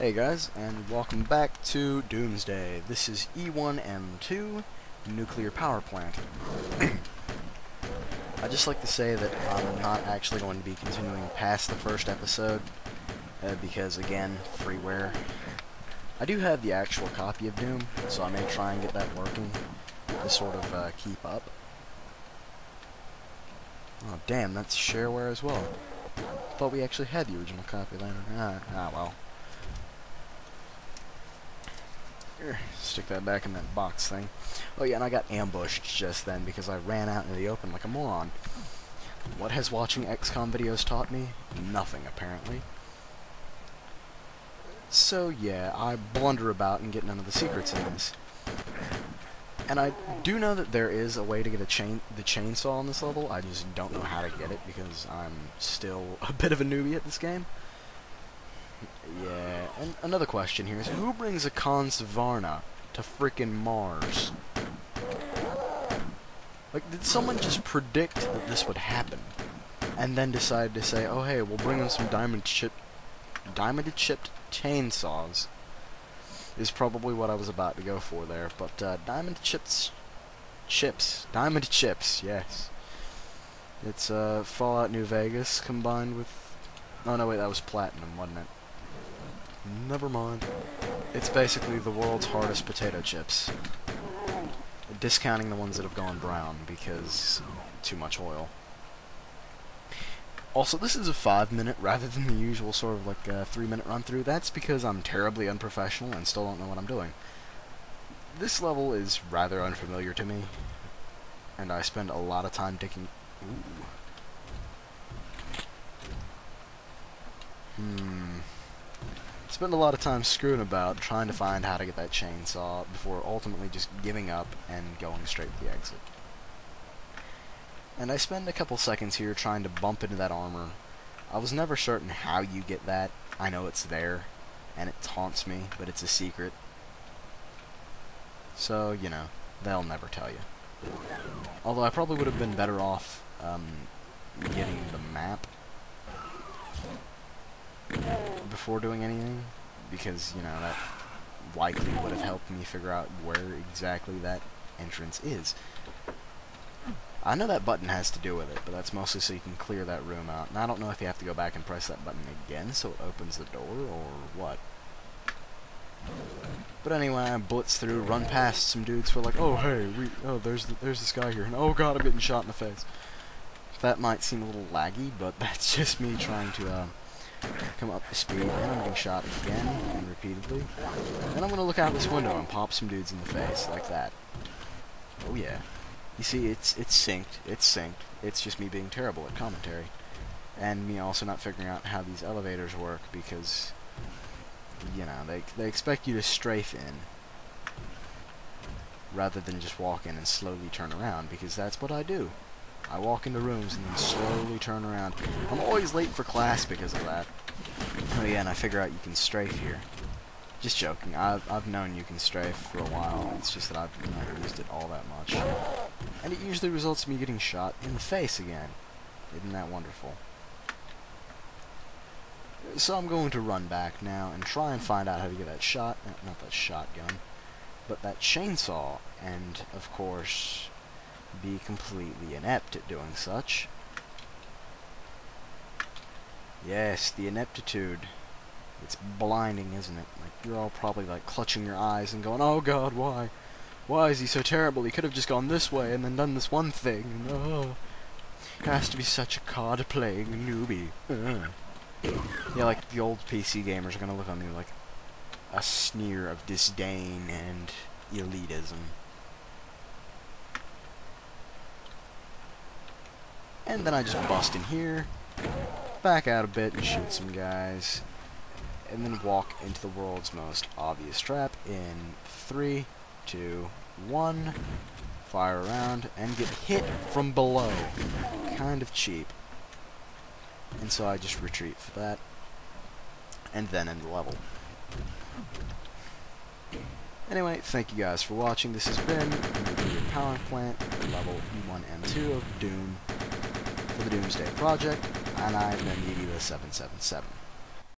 Hey guys, and welcome back to Doomsday. This is E1M2, nuclear power plant. I'd just like to say that I'm not actually going to be continuing past the first episode, because again, freeware. I do have the actual copy of Doom, so I may try and get that working to sort of keep up. Oh damn, that's shareware as well. Thought we actually had the original copy later. Ah well. Stick that back in that box thing. Oh yeah, and I got ambushed just then because I ran out into the open like a moron. What has watching XCOM videos taught me? Nothing, apparently. So yeah, I blunder about and get none of the secrets in this. And I do know that there is a way to get the chainsaw on this level. I just don't know how to get it because I'm still a bit of a newbie at this game. Yeah, and another question here is, who brings a Kahn Sivarna to frickin' Mars? Like, did someone just predict that this would happen? And then decide to say, oh hey, we'll bring them some diamond-chipped chainsaws. Is probably what I was about to go for there, but diamond chips, yes. It's Fallout New Vegas combined with... oh no wait, that was platinum, wasn't it? Never mind. It's basically the world's hardest potato chips. Discounting the ones that have gone brown because too much oil. Also, this is a 5-minute rather than the usual sort of like 3-minute run through. That's because I'm terribly unprofessional and still don't know what I'm doing. This level is rather unfamiliar to me, and I spend a lot of time digging. Spend a lot of time screwing about, trying to find how to get that chainsaw, before ultimately just giving up and going straight to the exit. And I spend a couple seconds here trying to bump into that armor. I was never certain how you get that. I know it's there, and it taunts me, but it's a secret. So, you know, they'll never tell you. Although I probably would have been better off getting the map before doing anything, because, you know, that likely would have helped me figure out where exactly that entrance is. I know that button has to do with it, but that's mostly so you can clear that room out. And I don't know if you have to go back and press that button again so it opens the door, or what. But anyway, I blitz through, run past some dudes who are like, oh hey, there's this guy here, and oh god, I'm getting shot in the face. That might seem a little laggy, but that's just me trying to come up to speed, and I'm getting shot again, and repeatedly. Then I'm gonna look out this window and pop some dudes in the face, like that. Oh yeah. You see, it's synced. It's just me being terrible at commentary. And me also not figuring out how these elevators work, because, you know, they expect you to strafe in, rather than just walk in and slowly turn around, because that's what I do. I walk into rooms and then slowly turn around. I'm always late for class because of that. Oh yeah, and I figure out you can strafe here. Just joking, I've known you can strafe for a while, it's just that I've not used it all that much. And it usually results in me getting shot in the face again. Isn't that wonderful? So I'm going to run back now and try and find out how to get that shot, not that shotgun, but that chainsaw, and of course, be completely inept at doing such. Yes, the ineptitude. It's blinding, isn't it? Like, you're all probably like clutching your eyes and going, oh god, why? Why is he so terrible? He could have just gone this way and then done this one thing. Oh, has to be such a card-playing newbie. Yeah, like the old PC gamers are gonna look on you like a sneer of disdain and elitism. And then I just bust in here, back out a bit and shoot some guys, and then walk into the world's most obvious trap in 3, 2, 1, fire around, and get hit from below. Kind of cheap. And so I just retreat for that, and then end the level. Anyway, thank you guys for watching. This has been the Power Plant, level E1M2 of Doom, for the Doomsday Project, and I've been TheAgila777.